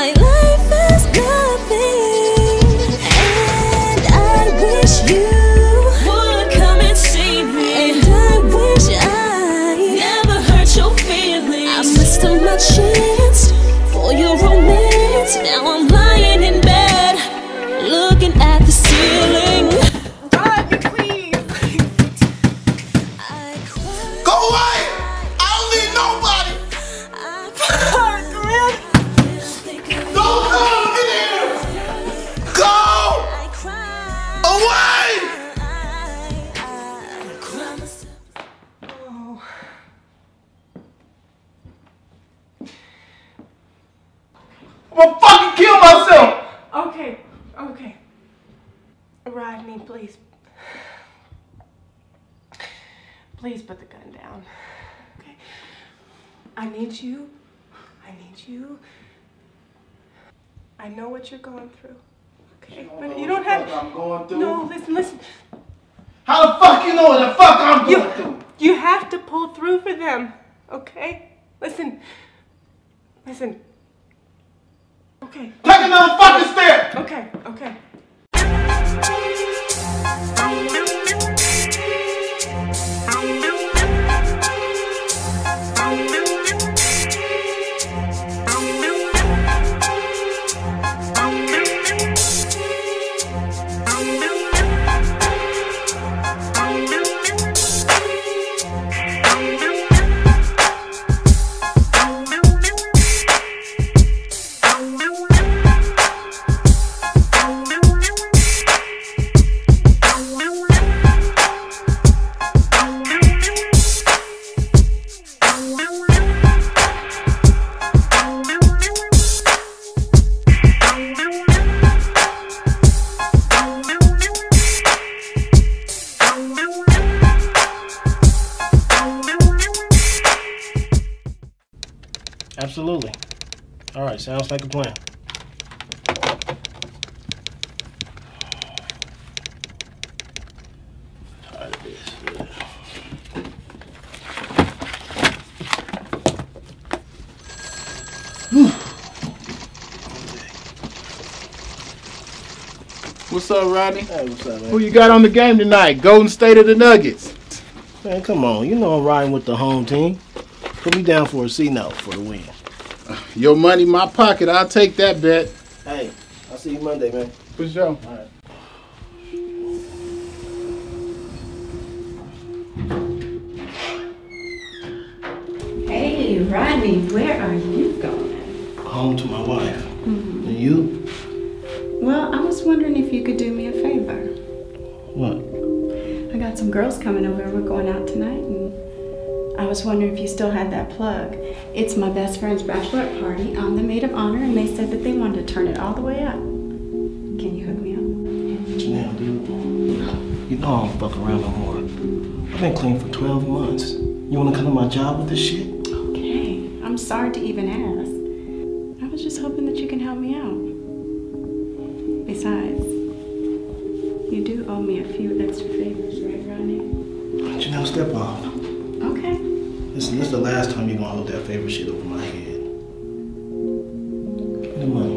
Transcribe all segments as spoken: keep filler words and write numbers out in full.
my life is nothing, and I wish you would come and see me, and I wish I never hurt your feelings. I missed my chance for your romance. Now I'm lying in bed, looking at the ceiling. God, you're clean. Go away! I don't need nobody. I'll fucking kill myself! Okay, okay. Ride me, please. Please put the gun down. Okay? I need you. I need you. I know what you're going through. Okay? You but you don't have... I'm going through. No, listen, listen. How the fuck you know what the fuck I'm going you, through? You have to pull through for them. Okay? Listen. Listen. Okay. Take another fucking step! Okay, okay. Absolutely. All right, sounds like a plan. I'm tired of this. What's up, Rodney? Hey, what's up, man? Who you got on the game tonight? Golden State or the Nuggets? Man, come on. You know I'm riding with the home team. Put me down for a C-note for the win. Your money, my pocket. I'll take that bet. Hey, I'll see you Monday, man. For sure. All right. Hey, Rodney, where are you going? Home to my wife. Mm-hmm. And you? Well, I was wondering if you could do me a favor. What? I got some girls coming over. We're going out tonight. And I was wondering if you still had that plug. It's my best friend's bachelorette party. I'm the maid of honor, and they said that they wanted to turn it all the way up. Can you hook me up? Janelle, dude, you know I don't fuck around no more. I've been clean for twelve months. You want to come to my job with this shit? Okay, I'm sorry to even ask. I was just hoping that you can help me out. Besides, you do owe me a few extra favors, right, Ronnie? Janelle, step off. Okay. Listen, this is the last time you're gonna hold that favorite shit over my head. Give me the money.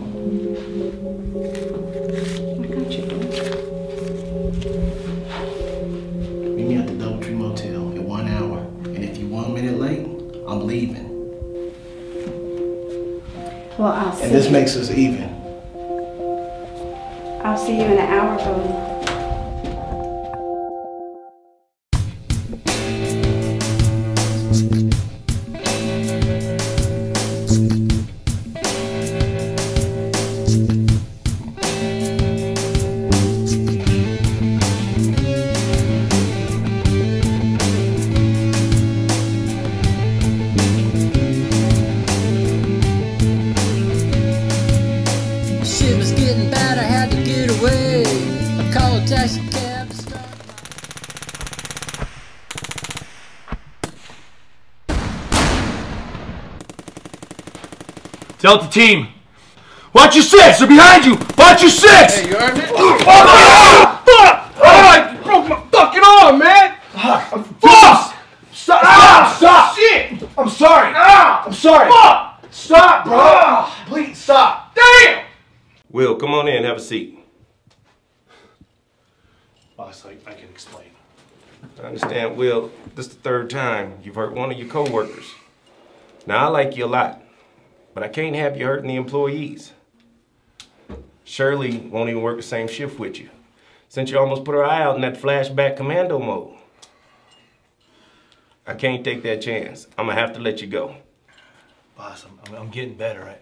I got you. Meet me at the Doubletree Motel in one hour, and if you're one minute late, I'm leaving. Well, I'll see you. And this makes us even. I'll see you in an hour, Cody. Delta team, watch your six. They're behind you. Watch your six. Hey, you earned it. Oh, fuck! Oh, I broke my fucking arm, man. I'm fuck! Stop! Ah, stop! Shit! I'm sorry. Ah, I'm sorry. Fuck! Stop, bro. Ah, please stop. Will, come on in, have a seat. Boss, I, I can explain. I understand, Will, this is the third time you've hurt one of your co-workers. Now, I like you a lot, but I can't have you hurting the employees. Shirley won't even work the same shift with you, since you almost put her eye out in that flashback commando mode. I can't take that chance. I'm gonna have to let you go. Boss, I'm, I'm getting better. I,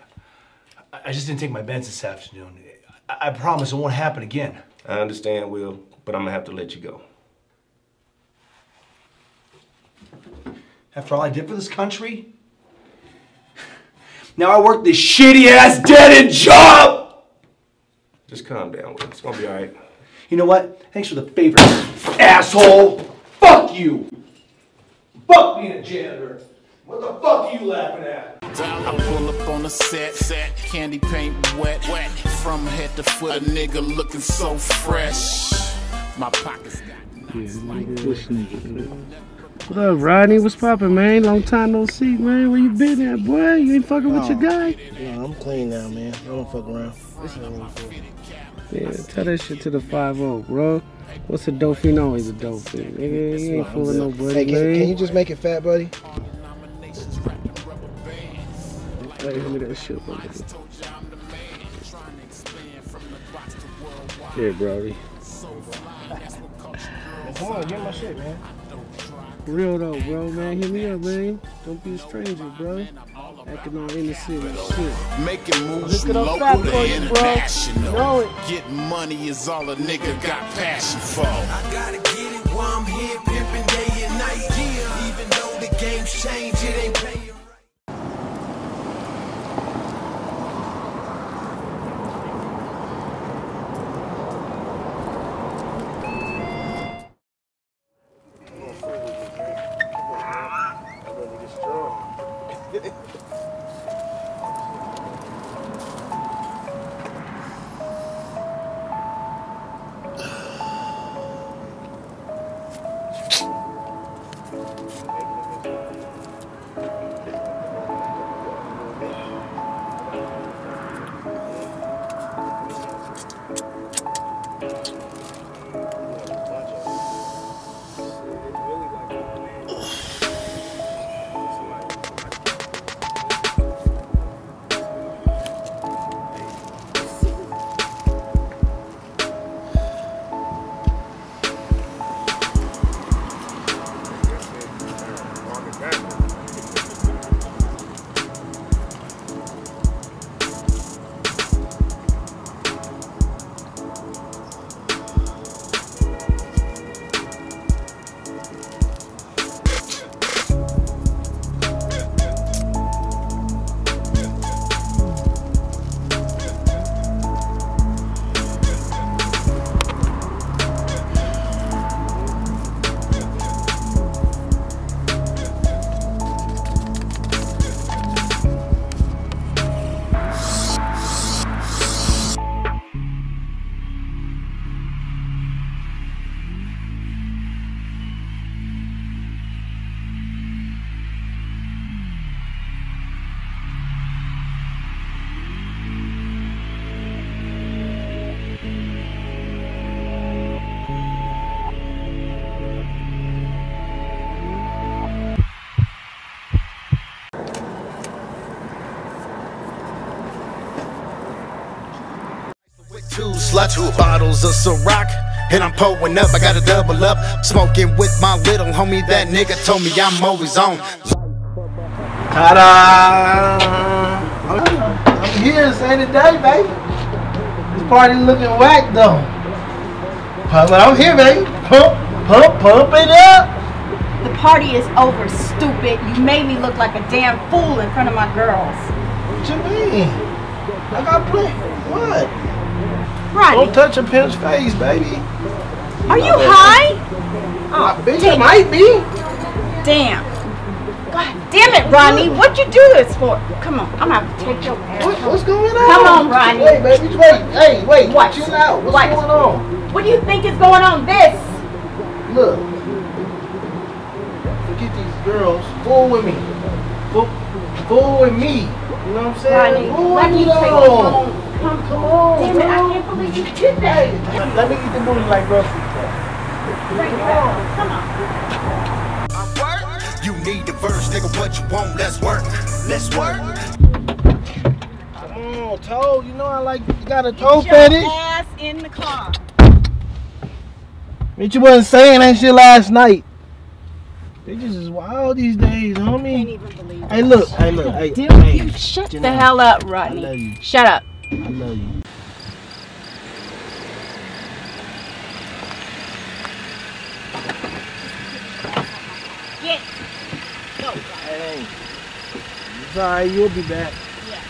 I just didn't take my meds this afternoon. I, I promise it won't happen again. I understand, Will, but I'm gonna have to let you go. After all I did for this country, now I work this shitty-ass dead-end job! Just calm down, Will. It's gonna be all right. You know what? Thanks for the favor, asshole! Fuck you! Fuck being a janitor! What the fuck are you laughing at? I pull up on the set, set, candy paint wet, wet, from head to foot, a nigga looking so fresh. My pockets got nice like this nigga. What up, Rodney? What's poppin', man? Long time no see, man. Where you been at, boy? You ain't fucking with your guy? No, I'm clean now, man. I don't fuck around. Yeah, tell that shit to the five oh, bro. What's a dopey? No, he's a dopey. Nigga, you ain't fooling nobody, hey, can, man. Can you just make it fat, buddy? Hey, give me that shit, buddy. Yeah, brody. Come on, get my shit, man. Real though, bro, man. Hit me up, man. Don't be a stranger, bro. Acting all innocent and shit. Making moves from local to international. Getting money is all a nigga got passion for. I gotta get it while I'm here, pimping day and night. Yeah, even though the game's changed, it ain't paying. Two sluts, two bottles of Ciroc, and I'm pouring up. I gotta double up, smoking with my little homie. That nigga told me I'm always on. Ta-da! I'm here, say today, baby. This party looking whack though. But I'm here, baby. Pump, pump, pump it up. The party is over, stupid. You made me look like a damn fool in front of my girls. What you mean? I got plenty. What? Rodney. Don't touch a pimp's face, baby. Are you high? Oh, I bitch, I might be. Damn. God damn it, Rodney. What'd you do this for? Come on, I'm gonna have to take your ass. What, what's going on? Come on, Rodney. Wait, baby, wait. Hey, wait. What? Chill out. What's what? going on? What do you think is going on? This. Look. Forget these girls. Fool with me. Fool, fool with me. You know what I'm saying? Rodney, let me take you home. come to all. Damn it, I can't believe you did that. Let me eat the noodles like Russell. Right now. Come on. I work. You need the verse, nigga. What you want? Let's work. Let's work. Come on, toe. You know I like. You got a toe fetish. Get your ass in the car. Bitch, you wasn't saying that shit last night. Bitches is wild these days, homie. I can't even believe it. Hey, look. Hey, look. Hey, Dude, hey, you shut Janelle. the hell up, Rodney. I love you. Shut up. I love you. Get. Go. Hey. It's all right. You'll be back. Yeah.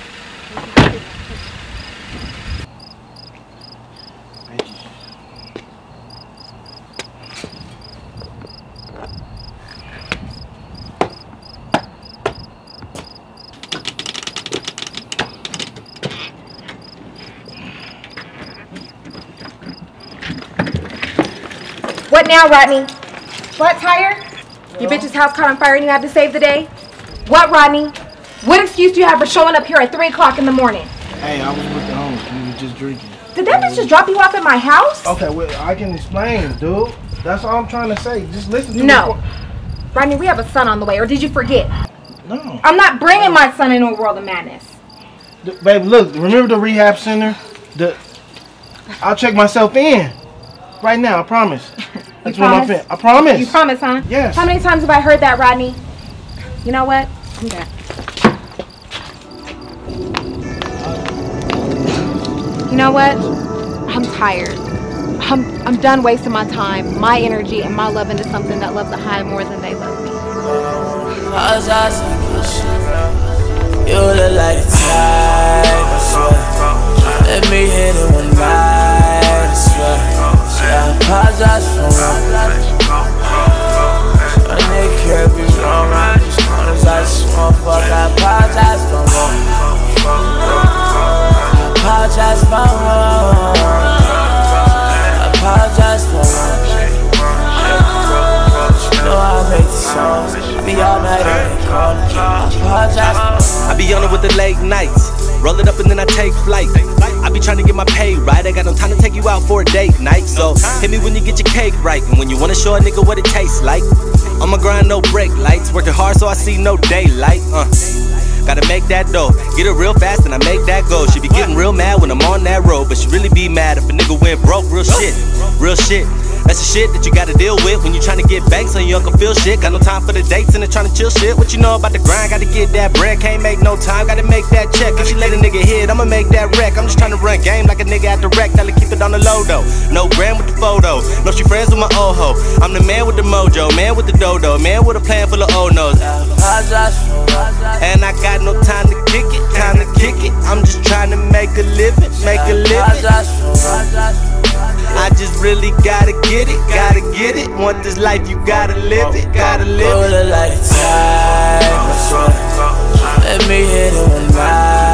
What now, Rodney? What, Tyre? Your bitch's house caught on fire and you had to save the day? What, Rodney? What excuse do you have for showing up here at three o'clock in the morning? Hey, I was with the homies. We were just drinking. Did that bitch just drop you off at my house? Okay, well, I can explain, dude. That's all I'm trying to say. Just listen to me. No. Rodney, we have a son on the way, or did you forget? No. I'm not bringing my son into a world of madness. D- babe, look, remember the rehab center? The I'll check myself in. Right now, I promise. That's what I'm saying. I promise. You promise, huh? Yes. How many times have I heard that, Rodney? You know what? I'm done. You know what? I'm tired. I'm I'm done wasting my time, my energy, and my love into something that loves the high more than they love me. You look like the type. Let me hit it one night. I apologize for my nigga can't be wrong. I just wanna I just wanna fuck. I apologize for more. I apologize for more. I apologize for more. You know I make the songs. I be all night and call. I apologize. I be on it with the late nights. Roll it up and then I take flight. I be trying to get my pay right. I got no time to take you out for a date night. So hit me when you get your cake right. And when you wanna show a nigga what it tastes like. I'ma grind no brake lights. Working hard so I see no daylight. Uh. Gotta make that dough. Get it real fast and I make that go. She be getting real mad when I'm on that road. But she really be mad if a nigga went broke. Real shit. Real shit. That's the shit that you gotta deal with when you tryna get banks on your uncle feel shit. Got no time for the dates and the tryna chill shit. What you know about the grind? Gotta get that bread. Can't make no time. Gotta make that check. If she let a nigga hit, I'ma make that wreck. I'm just tryna run game like a nigga at the wreck. Tell her keep it on the low though. No brand with the photo. No, she friends with my old ho. I'm the man with the mojo. Man with the dodo. Man with a plan full of old nose. And I got no time to kick it. Time to kick it. I'm just tryna make a living. Make a living. I just really gotta get it, gotta get it. Want this life, you gotta live it, gotta live it. Roll it like a tide. Let me hit it one night.